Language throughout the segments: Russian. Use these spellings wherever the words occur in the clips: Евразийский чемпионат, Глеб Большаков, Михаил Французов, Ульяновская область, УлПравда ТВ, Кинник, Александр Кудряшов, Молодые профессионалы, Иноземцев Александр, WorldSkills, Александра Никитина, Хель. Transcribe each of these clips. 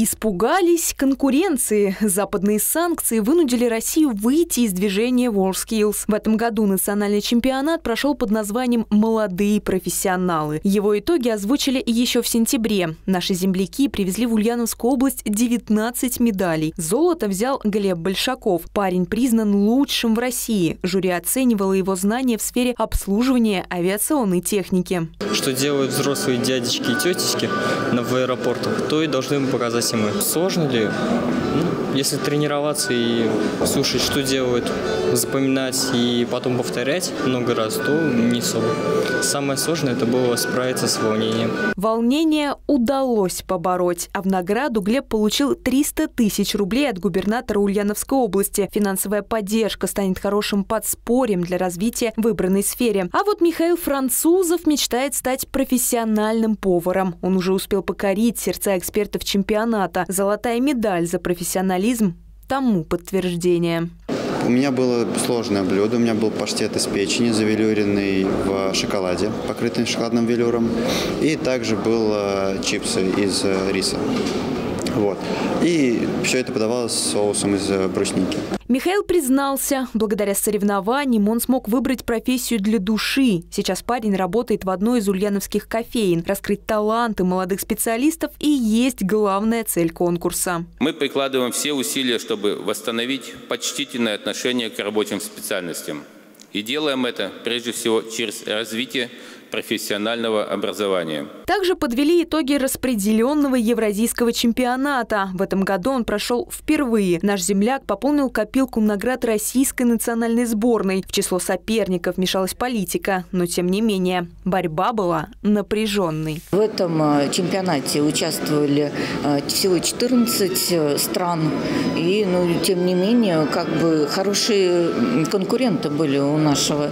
Испугались конкуренции. Западные санкции вынудили Россию выйти из движения WorldSkills. В этом году национальный чемпионат прошел под названием «Молодые профессионалы». Его итоги озвучили еще в сентябре. Наши земляки привезли в Ульяновскую область 19 медалей. Золото взял Глеб Большаков. Парень признан лучшим в России. Жюри оценивало его знания в сфере обслуживания авиационной техники. Что делают взрослые дядечки и тетечки в аэропортах, то и должны им показать. Сложно ли? Если тренироваться и слушать, что делают, запоминать и потом повторять много раз, то не особо. Самое сложное – это было справиться с волнением. Волнение удалось побороть, а в награду Глеб получил 300 000 рублей от губернатора Ульяновской области. Финансовая поддержка станет хорошим подспорьем для развития в выбранной сфере. А вот Михаил Французов мечтает стать профессиональным поваром. Он уже успел покорить сердца экспертов чемпионата. Золотая медаль за профессионализм тому подтверждение. У меня было сложное блюдо. У меня был паштет из печени, завелюренный в шоколаде, покрытый шоколадным велюром. И также были чипсы из риса. Вот. И все это подавалось соусом из брусники. Михаил признался, благодаря соревнованиям он смог выбрать профессию для души. Сейчас парень работает в одной из ульяновских кофеин. Раскрыть таланты молодых специалистов и есть главная цель конкурса. Мы прикладываем все усилия, чтобы восстановить почтительное отношение к рабочим специальностям. И делаем это, прежде всего, через развитие профессионального образования. Также подвели итоги распределенного Евразийского чемпионата. В этом году он прошел впервые. Наш земляк пополнил копилку наград российской национальной сборной. В число соперников вмешалась политика, но тем не менее борьба была напряженной. В этом чемпионате участвовали всего 14 стран. И, тем не менее, хорошие конкуренты были у нашего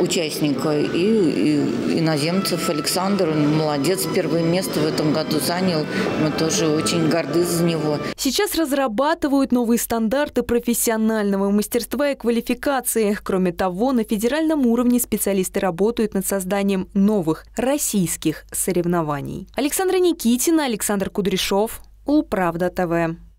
участника. И Иноземцев Александр, молодец, первое место в этом году занял. Мы тоже очень горды за него. Сейчас разрабатывают новые стандарты профессионального мастерства и квалификации. Кроме того, на федеральном уровне специалисты работают над созданием новых российских соревнований. Александра Никитина, Александр Кудряшов, Правда ТВ.